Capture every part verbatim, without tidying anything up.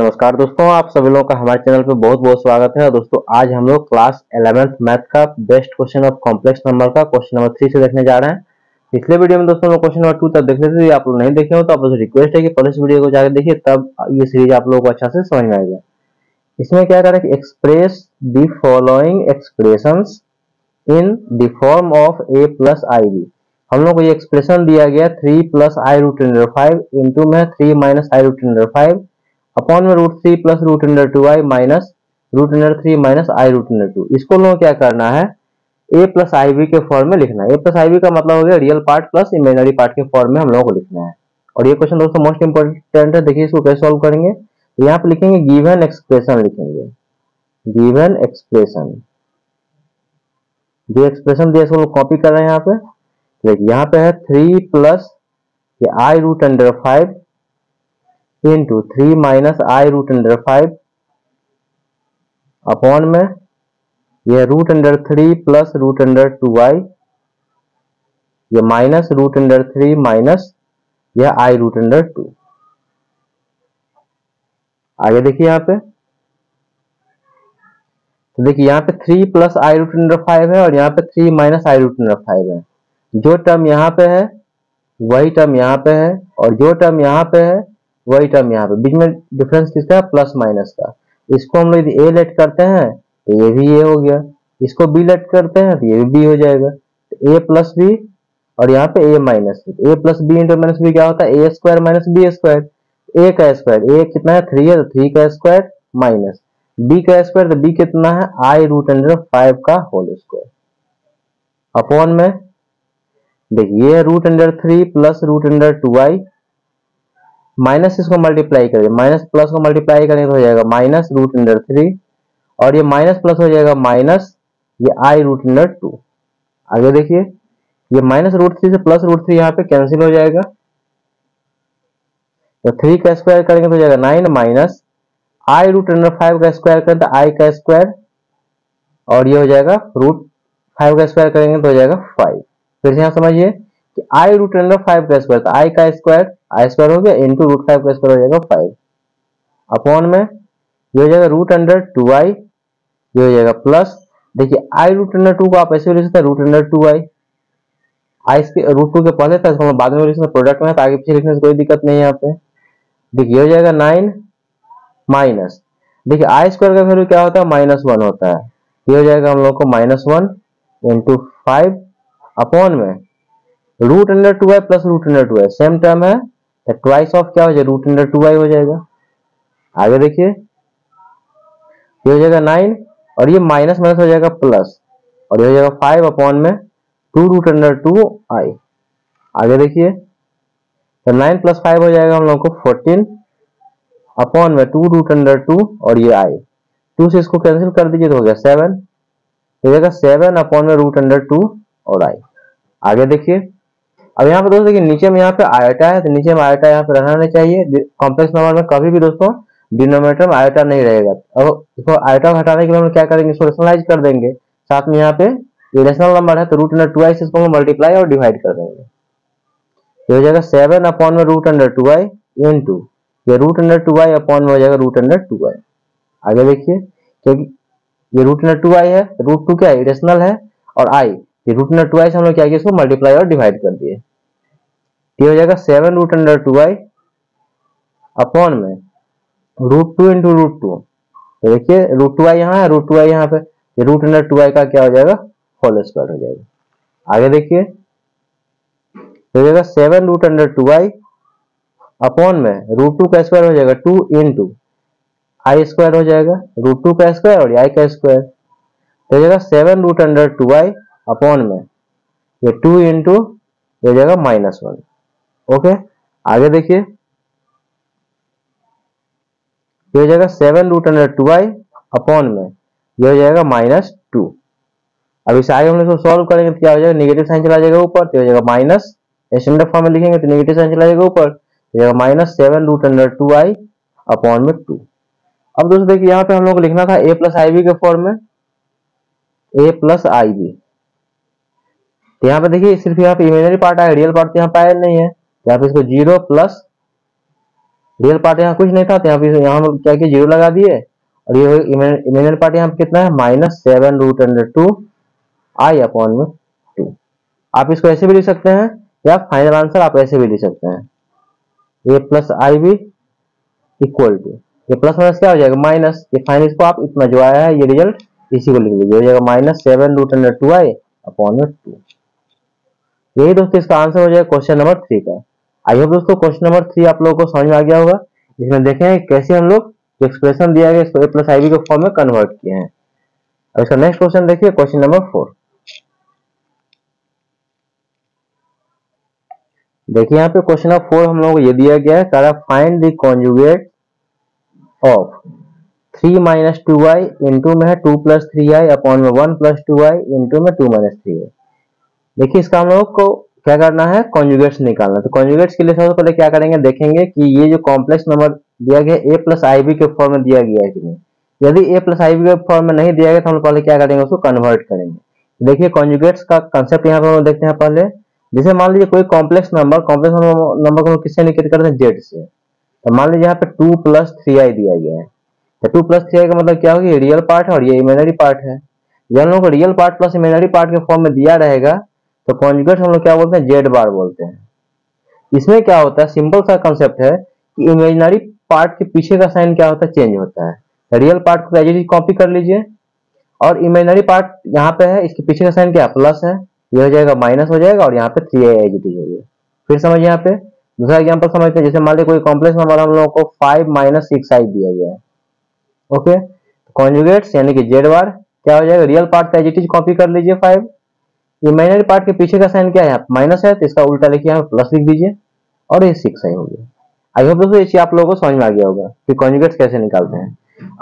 नमस्कार दोस्तों, आप सभी लोगों का हमारे चैनल पे बहुत बहुत स्वागत है। दोस्तों आज हम लोग क्लास ग्यारहवीं मैथ का best question of complex number का क्वेश्चन नंबर थ्री से देखने जा रहे हैं। पिछले वीडियो में दोस्तों हम लोग क्वेश्चन नंबर टू तक देख लेते थे। आप लोग नहीं देखे हो तो आपसे रिक्वेस्ट है कि पहले इस वीडियो को जाकर देखिए, तब ये सीरीज आप लोगों को अच्छा से समझ में आएगा। इसमें क्या कह रहा है कि express the following expressions in the form of A plus I B. हम लोग को ये एक्सप्रेशन दिया गया three plus I root under five into में three minus I root under five upon में root three plus root under two I minus root under three minus I root under two. इसको लोगों क्या करना है, A plus I B के form में लिखना है। ए प्लस आई बी का मतलब हो गया real part plus imaginary part के फॉर्म में हम लोगों को लिखना है। और ये क्वेश्चन दोस्तों मोस्ट इंपोर्टेंट है, देखिए इसको कैसे सॉल्व करेंगे। यहाँ पे लिखेंगे गिवन एक्सप्रेशन, लिखेंगे गिवन एक्सप्रेशन। जो एक्सप्रेशन दिया इसको हम लोग कॉपी कर रहे हैं। यहाँ पे देखिए, यहाँ पे है three plus I root under five into three minus I root under five upon में यह root under three plus root under two I यह minus root under three minus यह आई रूट अंडर टू। आगे देखिए यहाँ पे, तो देखिए यहाँ पे three plus I root under five है और यहाँ पे three minus I root under five है। जो टर्म यहाँ पे है वही टर्म यहाँ पे है और जो टर्म यहाँ पे है वही टर्म यहाँ पे। बीच में डिफरेंस किसका है, प्लस माइनस का। इसको हम लोग यदि ए लेट करते हैं तो ये भी ए हो गया, इसको बी लेट करते हैं तो ये भी बी हो जाएगा। तो ए प्लस बी और यहाँ पे A minus B. A plus B into minus B क्या होता है, ए square minus B square. A का स्क्वायर, ए कितना है थ्री है तो थ्री का स्क्वायर माइनस बी का स्क्वायर तो बी कितना है आई रूट अंडर फाइव का होल स्क्वायर अपॉन में देखिए root under three plus root under two I minus इसको मल्टीप्लाई करें, माइनस प्लस को मल्टीप्लाई करें तो हो जाएगा माइनस रूट अंडर थ्री और ये माइनस प्लस हो जाएगा माइनस ये आई रूट अंडर टू। आगे देखिए ये माइनस रूट थ्री से प्लस रूट थ्री यहाँ पे कैंसिल हो जाएगा तो थ्री का स्क्वायर करेंगे तो हो जाएगा nine minus I root under five का स्क्वायर करें तो आई का स्क्वायर और ये हो जाएगा रूट फाइव का स्क्वायर करेंगे तो हो जाएगा फाइव। फिर से यहाँ समझिए कि आई रूट अंडर फाइव का स्क्वायर तो आई का स्क्वायर आई स्क्वायर हो गया इंटू रूट फाइव का स्क्वायर हो जाएगा फाइव अपॉन में ये हो जाएगा रूट अंडर टू आई ये हो जाएगा प्लस देखिए आई रूट अंडर टू को आप ऐसे लिख सकते हैं root under two I I के रूट टू के पहले था इसको बाद में लिख सकते हैं प्रोडक्ट में, तो आगे पीछे लिखने से कोई दिक्कत नहीं है। यहाँ पे देखिए हो जाएगा नाइन माइनस देखिए आई स्क्वायर का वैल्यू क्या होता है माइनस वन होता है, ये हो जाएगा हम लोग को minus one into five upon में root under two I plus root under two I same term है तो ट्वाइस ऑफ क्या हो जाएगा रूट अंडर टू आई हो जाएगा। आगे देखिए ये हो जाएगा नाइन और ये माइनस माइनस हो जाएगा प्लस और ये हो जाएगा फाइव अपॉन में two root under two I. आगे देखिए तो नाइन प्लस फाइव हो जाएगा हम लोग को फोर्टीन अपॉन में टू रूट अंडर टू और ये आई टू से इसको कैंसिल कर दीजिए तो हो गया सेवन, हो जाएगा सेवन अपॉन में रूट अंडर टू और आई। आगे देखिए अब यहाँ पे दोस्तों देखिए नीचे में यहाँ पे आयोटा है तो नीचे में आयोटा यहाँ पे रहना चाहिए। कॉम्प्लेक्स नंबर में कभी भी दोस्तों डिनोमिनेटर में आयोटा नहीं रहेगा। अब इसको आयोटा हटाने के लिए हम क्या करेंगे, इसको रेशनलाइज कर देंगे। साथ में यहाँ पे रेशनल नंबर है तो रूट अंडर टू आई से इसको मल्टीप्लाई और डिवाइड कर देंगे ये हो जाएगा सेवन अपॉन में root under two I in two ये root under two I upon में हो जाएगा रूट अंडर टू आई। आगे देखिए क्योंकि ये रूट अंडर टू आई है रूट टू क्या है रेशनल है और I root under two I से हम लोग क्या किया इसको मल्टीप्लाई और डिवाइड कर दिए ये हो जाएगा seven root under two I upon में root two into root two तो देखिए रूट टू आई यहाँ है रूट टू आई यहाँ पे ये रूट अंडर टू आई का क्या हो जाएगा होल स्क्वायर हो जाएगा। आगे देखिए हो जाएगा seven root under two I upon में रूट टू का स्क्वायर हो जाएगा टू इंटू आई स्क्वायर हो जाएगा रूट टू का स्क्वायर और आई का स्क्वायर तो हो जाएगा seven root under two I upon में ये टू इंटू ये जगह माइनस वन। ओके आगे देखिए ये हो जाएगा seven root under two I upon में ये हो जाएगा माइनस टू। अब इसे आगे हम इसको सॉल्व करेंगे तो क्या हो जाएगा नेगेटिव साइन चला जाएगा ऊपर तो हो जाएगा माइनस स्टैंडर्ड फॉर्म में लिखेंगे तो नेगेटिव साइन चला जाएगा ऊपर हो जाएगा minus seven root under two I upon में टू। अब दोस्तों देखिए यहाँ पे हम लोग को लिखना था ए प्लस आई बी के फॉर्म में ए प्लस आई बी तो यहाँ पे देखिए सिर्फ यहाँ पे इमेजिनरी पार्ट आया रियल पार्ट यहाँ पे आया नहीं है यहाँ पे इसको जीरो प्लस रियल पार्ट यहाँ कुछ नहीं था, यहाँ पे यहाँ क्या कि जीरो लगा दिए और ये इमेजिनरी पार्ट यहाँ कितना है minus seven root under two I upon में टू। आप इसको ऐसे भी लिख सकते हैं या फाइनल आंसर आप ऐसे भी लिख सकते हैं A plus I B equal to ये प्लस माइनस क्या हो जाएगा माइनस ये फाइनल इसको आप इतना जो आया है ये रिजल्ट इसी को लिख लीजिए हो जाएगा minus seven root under two I upon two. यही दोस्तों इसका आंसर हो जाएगा क्वेश्चन नंबर थ्री का। आई होप दोस्तों क्वेश्चन नंबर थ्री आप लोगों को समझ में आ गया होगा। इसमें देखें कैसे हम लोग एक्सप्रेशन दिया गया इसको ए प्लस आई बी के फॉर्म में कन्वर्ट किए हैं। अब इसका नेक्स्ट क्वेश्चन देखिए क्वेश्चन नंबर फोर। देखिए यहाँ पे क्वेश्चन नंबर फोर हम लोगों को ये दिया गया है कह रहा find the conjugate of three minus two I into में टू प्लस थ्री आई अपॉन में वन प्लस टू आई इंटू में टू माइनस थ्री आई। देखिए इसका हम लोग को क्या करना है कॉन्जुगेट्स निकालना। तो कॉन्जुगेट्स के लिए सबसे पहले क्या करेंगे देखेंगे कि ये जो कॉम्प्लेक्स नंबर दिया गया है ए प्लस आई बी के फॉर्म में दिया गया है कि नहीं। यदि ए प्लस आई बी के फॉर्म में नहीं दिया गया तो हम पहले क्या करेंगे उसको कन्वर्ट करेंगे। देखिए कॉन्जुगेट्स का कंसेप्ट यहाँ पर हम देखते हैं पहले। जैसे मान लीजिए कोई कॉम्प्लेक्स नंबर कॉम्प्लेक्स नंबर को हम किससे निकट करते हैं जेड से। तो मान लीजिए यहाँ पे टू प्लस थ्री आई दिया गया है तो टू प्लस थ्री आई का मतलब क्या होगा रियल पार्ट है और ये इमेजिनरी पार्ट है। जब हम लोग को real part plus imaginary part के फॉर्म में दिया रहेगा तो कॉन्जुगेट हम लोग क्या बोलते हैं जेड बार बोलते हैं। इसमें क्या होता है सिंपल सा कंसेप्ट है कि इमेजिनरी पार्ट के पीछे का साइन क्या होता है चेंज होता है। रियल पार्ट को एज इट इज कॉपी कर लीजिए और इमेजिनरी पार्ट यहाँ पे है इसके पीछे का साइन क्या प्लस है ये हो जाएगा माइनस हो जाएगा और यहाँ पे three I as it is हो गया। फिर समझिए यहाँ पे दूसरा एग्जाम्पल समझते हैं। जैसे मान लीजिए कोई कॉम्प्लेक्स नंबर हम लोगों को फाइव माइनस सिक्स आई दिया गया है ओके। कॉन्जुगेट्स यानी कि जेड बार क्या हो जाएगा रियल पार्ट का एज इट इज कॉपी कर लीजिए फाइव इमेजिनरी पार्ट के पीछे का साइन क्या है माइनस है तो इसका उल्टा लिखिए यहाँ प्लस लिख दीजिए और ये सिक्स आई हो गया। आई होप दोस्तों ये चीज आप लोगों को समझ में आ गया होगा कि कॉन्जुगेट्स कैसे निकालते हैं।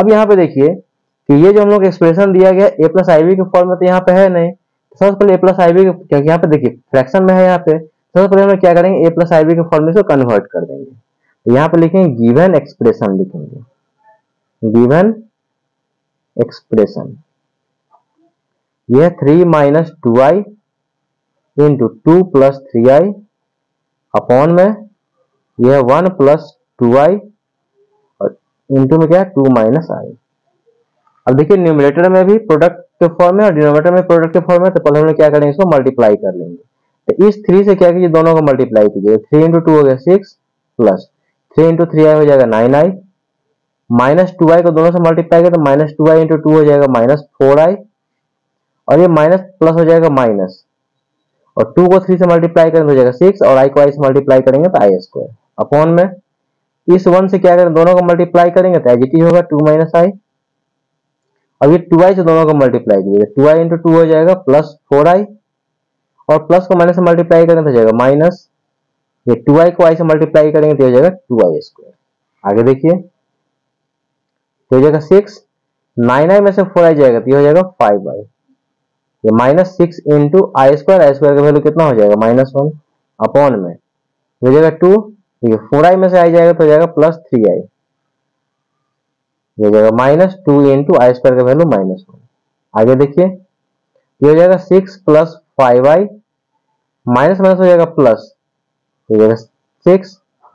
अब यहाँ पे देखिए कि ये जो हम लोग एक्सप्रेशन दिया गया ए प्लस आई बी के फॉर्म में तो यहाँ पे है नहीं। सबसे पहले ए प्लस आई बी यहाँ पे देखिए फ्रैक्शन में है यहाँ पे। सबसे पहले हम क्या करेंगे ए प्लस आई बी के फॉर्म में इसको कन्वर्ट कर देंगे तो यहाँ पे लिखेंगे गिवन एक्सप्रेशन लिखेंगे गिवन एक्सप्रेशन यह थ्री माइनस टू आई इंटू टू प्लस थ्री आई अपॉन में यह वन प्लस टू आई और इंटू में क्या है टू माइनस आई। अब देखिए न्यूमरेटर में भी प्रोडक्ट के फॉर्म है और डिनोमिनेटर में प्रोडक्ट के फॉर्म है तो पहले हम क्या करेंगे इसको मल्टीप्लाई कर लेंगे। तो इस थ्री से क्या कीजिए दोनों को मल्टीप्लाई कीजिए थ्री इंटू टू हो गया six plus three into three i हो जाएगा nine i minus two i को दोनों से मल्टीप्लाई करें तो माइनस टू आई इंटू टू हो जाएगा माइनस फोर आई और ये माइनस प्लस हो जाएगा माइनस और टू को थ्री से मल्टीप्लाई करें तो हो जाएगा सिक्स और आई को आई से मल्टीप्लाई करेंगे तो आई स्क्वायर अपॉन में इस वन से क्या करें दोनों को मल्टीप्लाई करेंगे तो एज इट इज होगा टू माइनस आई और ये टू आई से दोनों को मल्टीप्लाई कीजिए टू आई इंटू टू हो जाएगा प्लस फोर आई और प्लस को माइनस से मल्टीप्लाई करेंगे तो हो जाएगा माइनस ये टू आई को आई से मल्टीप्लाई करेंगे तो हो जाएगा टू आई स्क्वायर। आगे देखिए तो हो जाएगा सिक्स नाइन आई में से फोर आई जाएगा तो ये हो जाएगा फाइव आई ये minus six into i square I square का वैल्यू कितना हो जाएगा माइनस वन अपॉन में हो जाएगा टू ये फोर आई में से आई जाएगा तो हो जाएगा प्लस थ्री आई ये हो जाएगा minus two into i square का वैल्यू माइनस वन। आगे देखिए ये हो जाएगा six plus five i minus minus हो जाएगा प्लस हो जाएगा सिक्स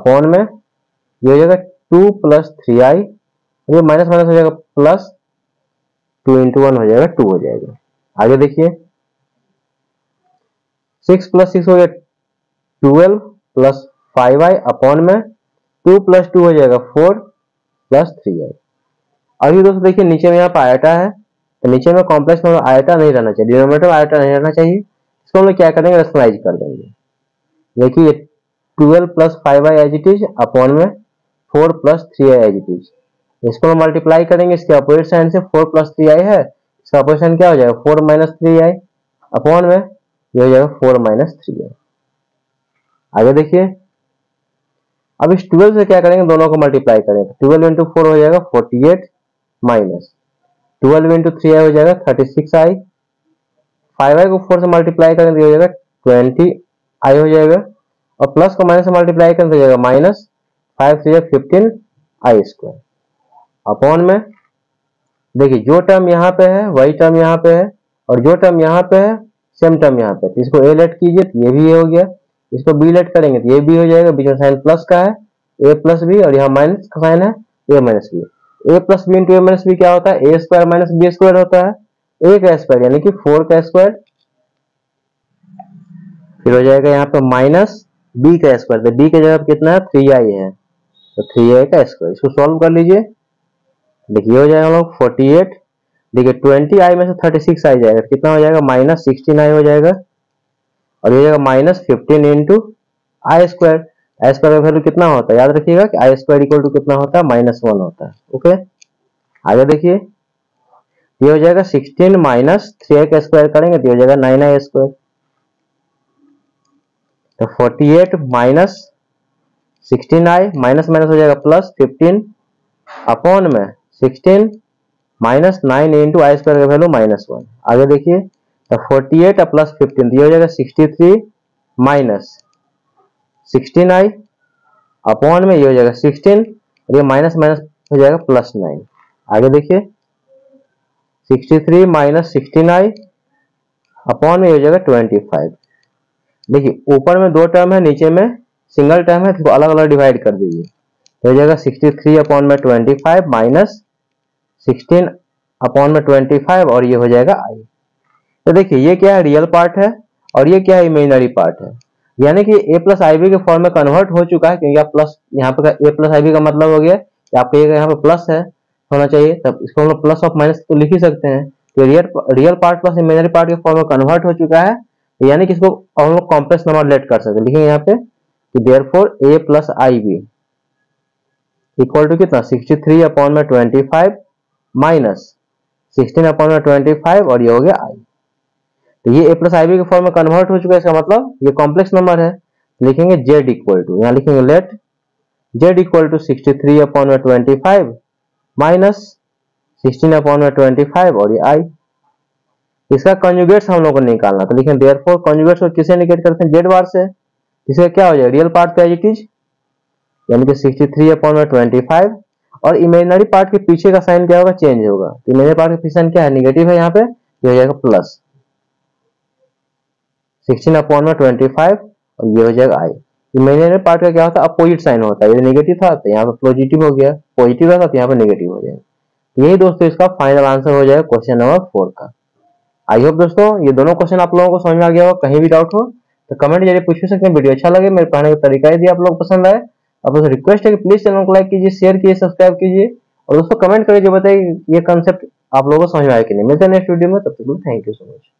अपॉन में ये हो जाएगा टू प्लस थ्री आई ये माइनस माइनस हो जाएगा प्लस टू इंटू वन हो जाएगा टू हो जाएगा। आगे देखिए सिक्स प्लस सिक्स हो गया twelve plus five i upon में टू प्लस टू हो जाएगा फोर प्लस थ्री आई। अभी दोस्तों देखिए नीचे में यहाँ पर आयटा है तो नीचे में कॉम्प्लेक्स नंबर आयटा नहीं रहना चाहिए डिनोमिनेटर में आयटा नहीं रहना चाहिए। इसको हम लोग क्या करेंगे रेशनलाइज कर देंगे। देखिए twelve plus five i as it is upon में four plus three I as it is इसको हम मल्टीप्लाई करेंगे इसके अपोजिट साइन से फोर प्लस थ्री आई है इसका क्वेश्चन क्या हो जाएगा फोर माइनस थ्री आई अपॉन में ये हो जाएगा फोर माइनस थ्री आई। आगे देखिए अब इस ट्वेल्व से क्या करेंगे दोनों को मल्टीप्लाई करेंगे ट्वेल्व इंटू फोर हो जाएगा forty eight minus twelve into three i हो जाएगा thirty six i five i को फोर से मल्टीप्लाई करेंगे हो जाएगा ट्वेंटी आई हो जाएगा और प्लस को माइनस से मल्टीप्लाई करेंगे हो जाएगा minus five three fifteen i square upon में देखिए जो टर्म यहाँ पे है वही टर्म यहाँ पे है और जो टर्म यहाँ पे है सेम टर्म यहाँ पे तो इसको ए लेट कीजिए तो ये भी ये हो गया इसको बी लेट करेंगे तो ये भी हो जाएगा बीच में साइन प्लस का है ए प्लस बी और यहाँ माइनस का साइन है a minus B. A plus B into a minus B क्या होता है, ए स्क्वायर माइनस बी स्क्वायर होता है। ए का स्क्वायर यानी कि फोर का स्क्वायर, फिर हो जाएगा यहाँ पे माइनस बी का स्क्वायर, तो बी की जगह कितना है थ्री आई है, तो थ्री आई का स्क्वायर। इसको सॉल्व कर लीजिए, देखिए हो जाएगा लोग फोर्टी एट, देखिए ट्वेंटी आई में से थर्टी सिक्स आई जाएगा, कितना हो जाएगा माइनस सिक्सटीन आई हो जाएगा, और ये जाएगा minus fifteen into i square. I square का वैल्यू कितना होता है, याद रखिएगा कि आई स्क्वायर इक्वल टू कितना होता है माइनस वन होता है। ओके आगे देखिए, ये हो जाएगा सिक्सटीन माइनस थ्री आई का स्क्वायर करेंगे तो हो जाएगा नाइन आई स्क्वायर, तो forty eight minus sixteen i minus minus हो जाएगा प्लस फिफ्टीन अपॉन में sixteen minus nine into i square का वैल्यू माइनस वन। आगे देखिए तो फोर्टी एट प्लस फिफ्टीन ये हो जाएगा sixty three minus sixteen i upon में ये हो जाएगा सिक्सटीन और ये माइनस माइनस हो जाएगा प्लस नाइन। आगे देखिए sixty three minus sixteen i upon में ये हो जाएगा ट्वेंटी फाइव। देखिए ऊपर में दो टर्म है, नीचे में सिंगल टर्म है, तो अलग अलग डिवाइड कर दीजिए, तो हो जाएगा सिक्सटी थ्री अपॉन में twenty five minus sixteen upon में ट्वेंटी फाइव और ये हो जाएगा आई। तो देखिए ये क्या है रियल पार्ट है और ये क्या है इमेजिनरी पार्ट है, यानी कि a प्लस आई बी के फॉर्म में कन्वर्ट हो चुका है, क्योंकि आप प्लस यहाँ पे a प्लस आई बी का मतलब हो गया कि आपके यहाँ पे प्लस है होना चाहिए, तब इसको हम लोग प्लस ऑफ माइनस तो लिख ही सकते हैं कि real real part plus imaginary part के फॉर्म में कन्वर्ट हो चुका है, यानी कि इसको हम लोग कॉम्प्लेक्स नंबर रिलेट कर सकते हैं। लिखेंगे यहाँ पे कि therefore a plus I B equal to कितना सिक्सटी थ्री अपॉन में twenty five minus sixteen upon में ट्वेंटी फाइव और ये हो गया आई। तो ये a प्लस आई बी के फॉर्म में कन्वर्ट हो चुका है, इसका मतलब ये कॉम्प्लेक्स नंबर है। लिखेंगे z इक्वल टू, यहाँ लिखेंगे let z equal to sixty three upon में twenty five minus sixteen upon में ट्वेंटी फाइव और ये i। इसका कॉन्जुगेट्स हम लोग को निकालना, तो लिखेंगे देयर फोर कॉन्जुगेट्स को किसे निकेट करते हैं z बार से, इसका क्या हो जाएगा रियल पार्ट का ये चीज यानी कि सिक्सटी थ्री अपॉन में ट्वेंटी फाइव और इमेजिनरी पार्ट के पीछे का साइन क्या होगा चेंज होगा, तो इमेजिनरी पार्ट का पीछे साइन क्या है निगेटिव है, यहाँ पे ये हो जाएगा प्लस सिक्सटीन अपॉन में ट्वेंटी फाइव और ये हो जाएगा आई। इमेजिनरी पार्ट का क्या होता है अपोजिट साइन होता है, ये नेगेटिव था तो यहाँ पे पॉजिटिव हो गया, पॉजिटिव था तो यहाँ पे नेगेटिव हो जाएगा। यही दोस्तों इसका फाइनल आंसर हो जाएगा क्वेश्चन नंबर फोर का। आई होप दोस्तों ये दोनों क्वेश्चन आप लोगों को समझ में आ गया होगा, कहीं भी डाउट हो तो कमेंट जरिए पूछ सकते हैं। वीडियो अच्छा लगे, मेरे पढ़ाने का तरीका यदि आप लोग पसंद आए, आप लोग रिक्वेस्ट है कि प्लीज चैनल को लाइक कीजिए, शेयर कीजिए, सब्सक्राइब कीजिए और दोस्तों कमेंट करिए जो बताइए ये कंसेप्ट आप लोगों को समझ में आया कि नहीं। मिलते हैं नेक्स्ट वीडियो में, तब तक थैंक यू सो मच।